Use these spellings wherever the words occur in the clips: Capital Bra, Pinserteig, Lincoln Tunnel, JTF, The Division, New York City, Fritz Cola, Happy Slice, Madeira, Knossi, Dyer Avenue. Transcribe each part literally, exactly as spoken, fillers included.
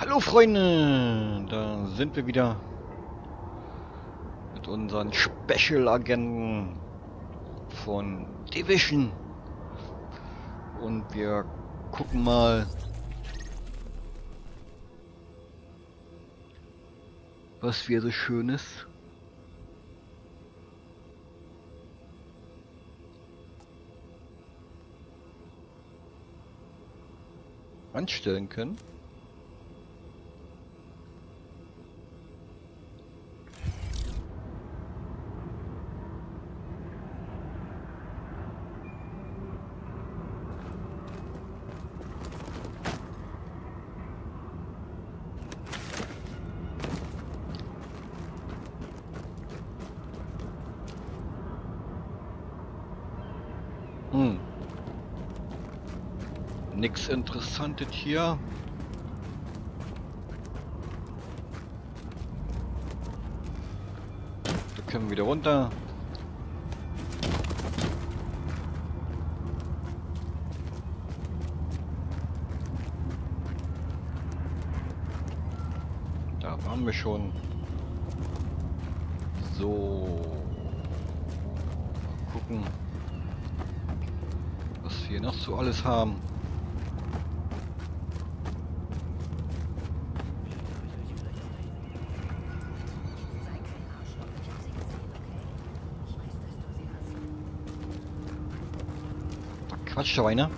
Hallo Freunde, da sind wir wieder mit unseren Special-Agenten von Division und wir gucken mal, was wir so Schönes anstellen können. Hm. Nichts Interessantes hier. Da können wir wieder runter. Da waren wir schon. So. Mal gucken, was wir noch so alles haben. Schweine.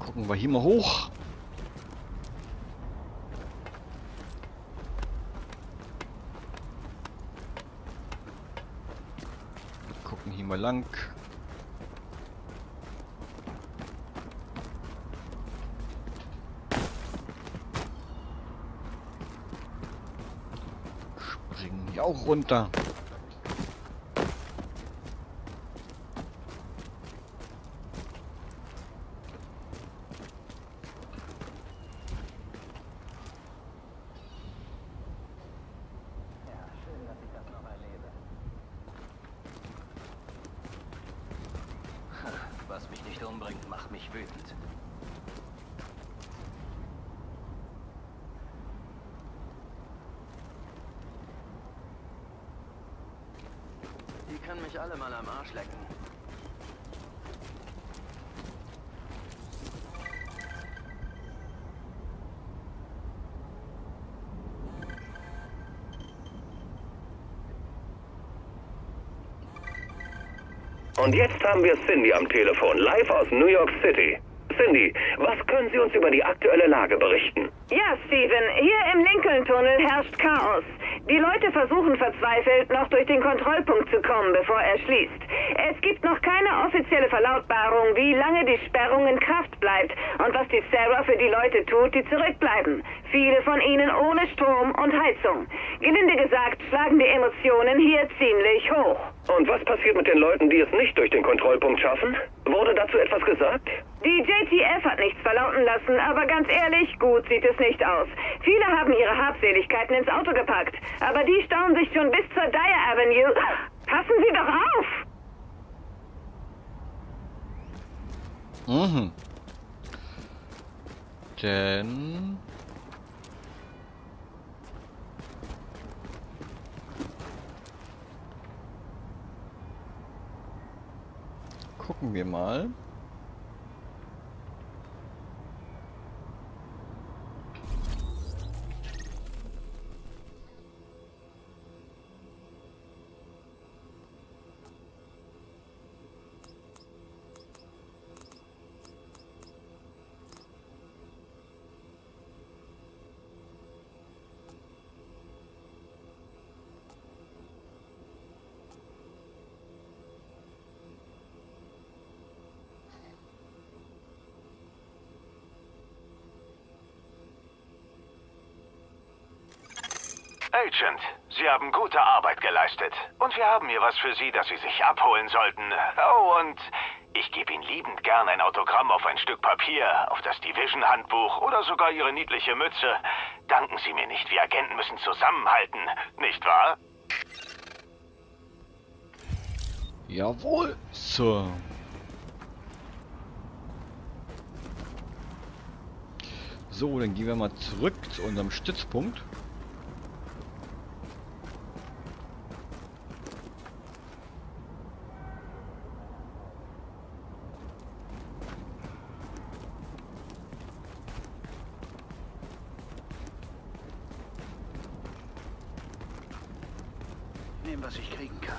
Gucken wir hier mal hoch. Wir gucken hier mal lang. Springen hier auch runter. Was mich nicht umbringt, macht mich wütend. Die können mich alle mal am Arsch lecken. Und jetzt haben wir Cindy am Telefon, live aus New York City. Cindy, was können Sie uns über die aktuelle Lage berichten? Ja, Steven, hier im Lincoln Tunnel herrscht Chaos. Die Leute versuchen verzweifelt, noch durch den Kontrollpunkt zu kommen, bevor er schließt. Es gibt noch keine offizielle Verlautbarung, wie lange die Sperrung in Kraft bleibt und was die Sarah für die Leute tut, die zurückbleiben. Viele von ihnen ohne Strom und Heizung. Gelinde gesagt, schlagen die Emotionen hier ziemlich hoch. Und was passiert mit den Leuten, die es nicht durch den Kontrollpunkt schaffen? Wurde dazu etwas gesagt? Die J T F hat nichts verlauten lassen, aber ganz ehrlich, gut sieht es nicht aus. Viele haben ihre Habseligkeiten ins Auto gepackt, aber die stauen sich schon bis zur Dyer Avenue. Passen Sie doch auf! Mhm. Denn gucken wir mal. Agent, Sie haben gute Arbeit geleistet. Und wir haben hier was für Sie, das Sie sich abholen sollten. Oh, und ich gebe Ihnen liebend gern ein Autogramm auf ein Stück Papier, auf das Division-Handbuch oder sogar Ihre niedliche Mütze. Danken Sie mir nicht, wir Agenten müssen zusammenhalten, nicht wahr? Jawohl, Sir. So, dann gehen wir mal zurück zu unserem Stützpunkt. Was ich kriegen kann.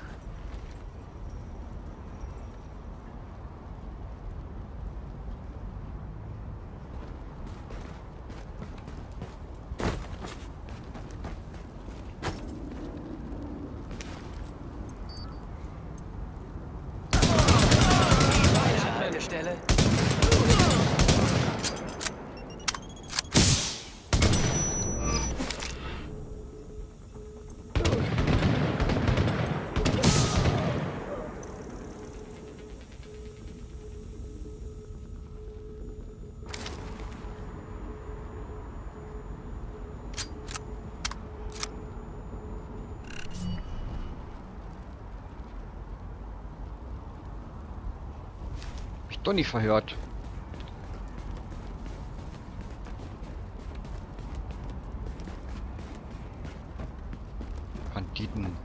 Eine Stelle. Doch nicht verhört. Banditen.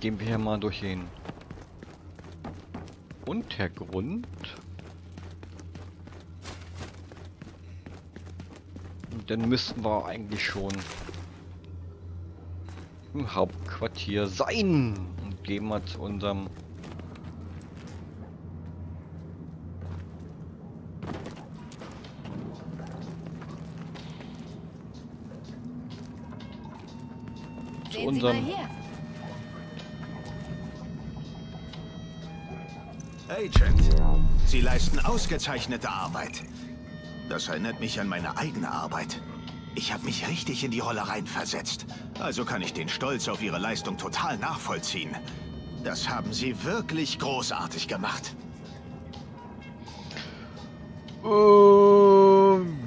Gehen wir hier mal durch den Untergrund. Dann müssten wir eigentlich schon im Hauptquartier sein. Und gehen wir zu unserem zu unserem Agent. Sie leisten ausgezeichnete Arbeit. Das erinnert mich an meine eigene Arbeit. Ich habe mich richtig in die Rollereien versetzt. Also kann ich den Stolz auf Ihre Leistung total nachvollziehen. Das haben Sie wirklich großartig gemacht. Ähm.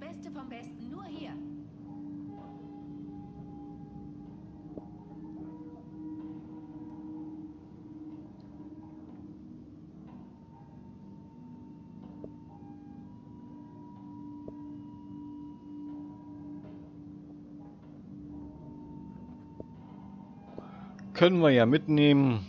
Beste vom Besten, nur hier. Können wir ja mitnehmen.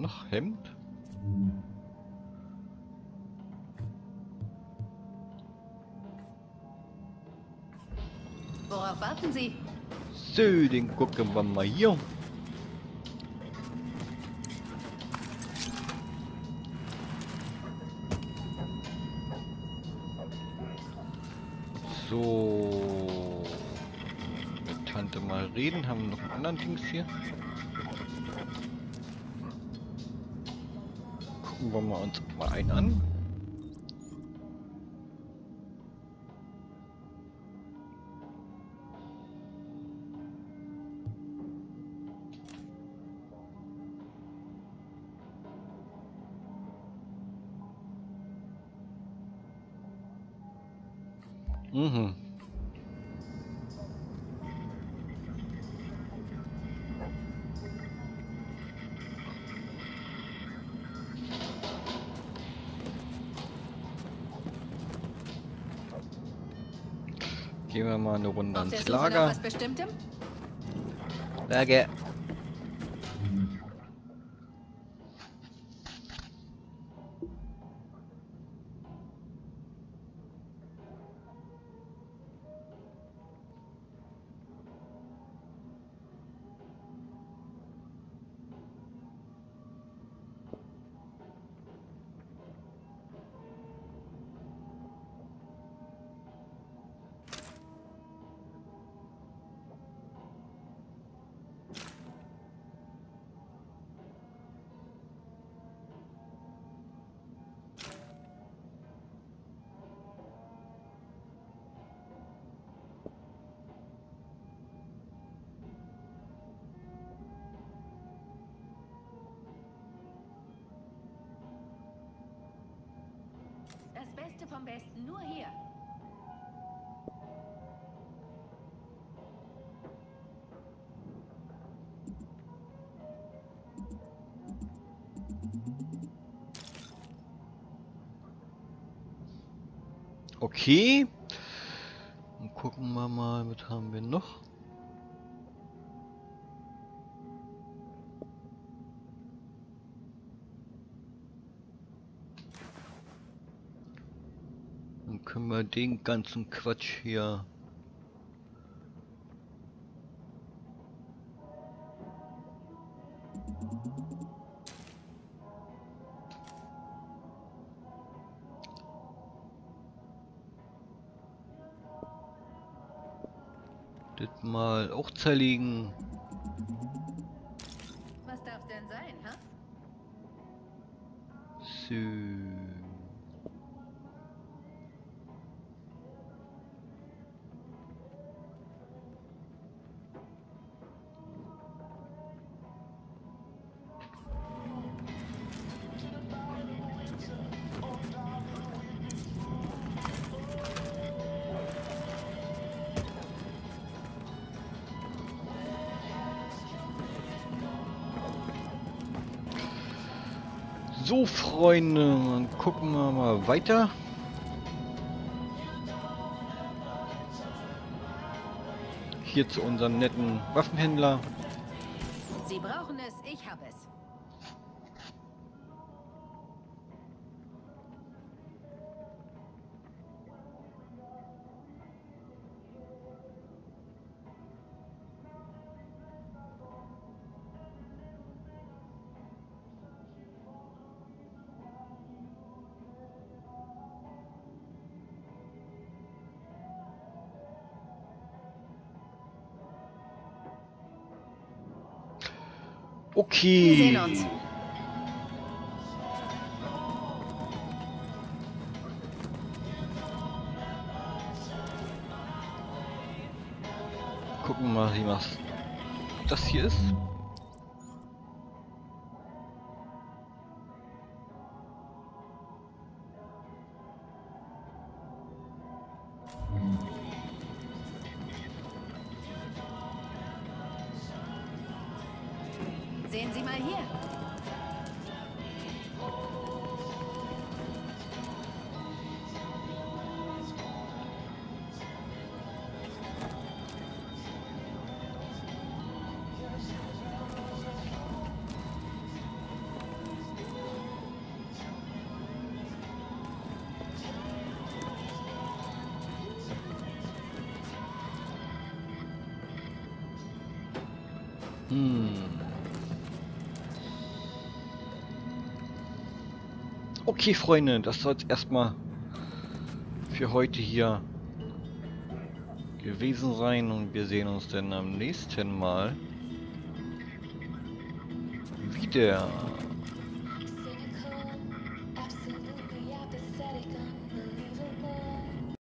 noch Hemd? Worauf warten Sie? So, den gucken wir mal hier. So. Mit Tante mal reden. Haben wir noch einen anderen Dings hier? Gucken wir mal uns mal einen an. Mhm. Gehen wir mal eine Runde ans Lager. Was Bestimmtem? Lager. Vom Besten nur hier. Okay. Und gucken wir mal, was haben wir noch? Können wir den ganzen Quatsch hier das mal auch zerlegen. Was darf denn sein, ha? So. So, Freunde, dann gucken wir mal weiter. Hier zu unserem netten Waffenhändler. Sie brauchen es, ich habe es. Okay. Wir sehen uns. Gucken wir mal, wie was das hier ist. Sehen Sie mal hier. Hm. Okay, Freunde, das soll es erstmal für heute hier gewesen sein und wir sehen uns dann am nächsten Mal wieder.